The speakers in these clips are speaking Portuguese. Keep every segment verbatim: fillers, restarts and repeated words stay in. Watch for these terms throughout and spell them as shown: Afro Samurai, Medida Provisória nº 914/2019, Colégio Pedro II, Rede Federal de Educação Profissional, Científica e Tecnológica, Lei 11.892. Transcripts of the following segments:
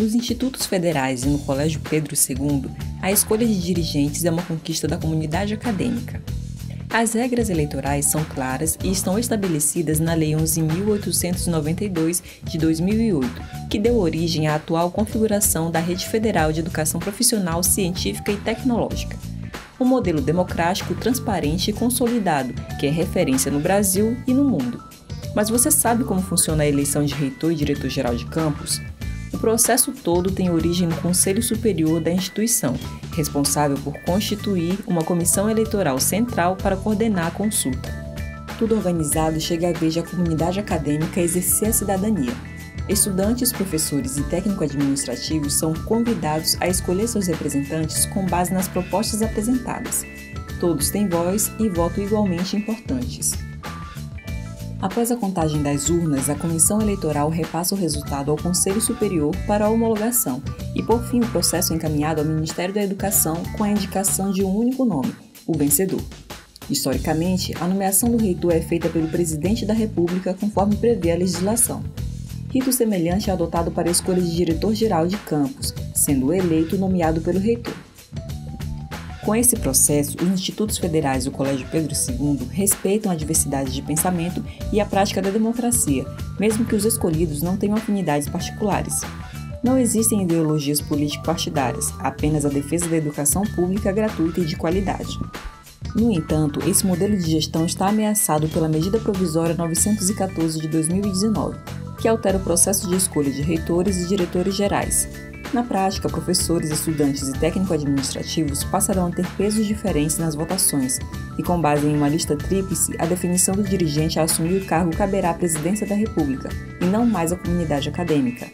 Nos institutos federais e no Colégio Pedro segundo, a escolha de dirigentes é uma conquista da comunidade acadêmica. As regras eleitorais são claras e estão estabelecidas na Lei onze mil oitocentos e noventa e dois, de dois mil e oito, que deu origem à atual configuração da Rede Federal de Educação Profissional, Científica e Tecnológica. Um modelo democrático, transparente e consolidado, que é referência no Brasil e no mundo. Mas você sabe como funciona a eleição de reitor e diretor-geral de campus? O processo todo tem origem no Conselho Superior da instituição, responsável por constituir uma comissão eleitoral central para coordenar a consulta. Tudo organizado chega à vez de a comunidade acadêmica exercer a cidadania. Estudantes, professores e técnico-administrativos são convidados a escolher seus representantes com base nas propostas apresentadas. Todos têm voz e voto igualmente importantes. Após a contagem das urnas, a Comissão Eleitoral repassa o resultado ao Conselho Superior para a homologação e, por fim, o processo é encaminhado ao Ministério da Educação com a indicação de um único nome, o vencedor. Historicamente, a nomeação do reitor é feita pelo Presidente da República conforme prevê a legislação. Rito semelhante é adotado para a escolha de diretor-geral de campus, sendo eleito nomeado pelo reitor. Com esse processo, os institutos federais do Colégio Pedro segundo respeitam a diversidade de pensamento e a prática da democracia, mesmo que os escolhidos não tenham afinidades particulares. Não existem ideologias político-partidárias, apenas a defesa da educação pública gratuita e de qualidade. No entanto, esse modelo de gestão está ameaçado pela Medida Provisória novecentos e catorze de dois mil e dezenove, que altera o processo de escolha de reitores e diretores gerais. Na prática, professores, estudantes e técnico-administrativos passarão a ter pesos diferentes nas votações e, com base em uma lista tríplice, a definição do dirigente a assumir o cargo caberá à Presidência da República e não mais à comunidade acadêmica.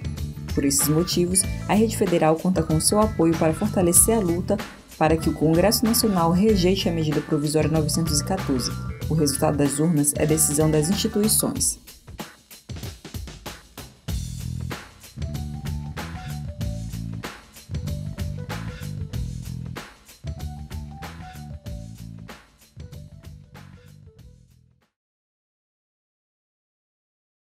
Por esses motivos, a Rede Federal conta com seu apoio para fortalecer a luta para que o Congresso Nacional rejeite a Medida Provisória novecentos e catorze. O resultado das urnas é decisão das instituições.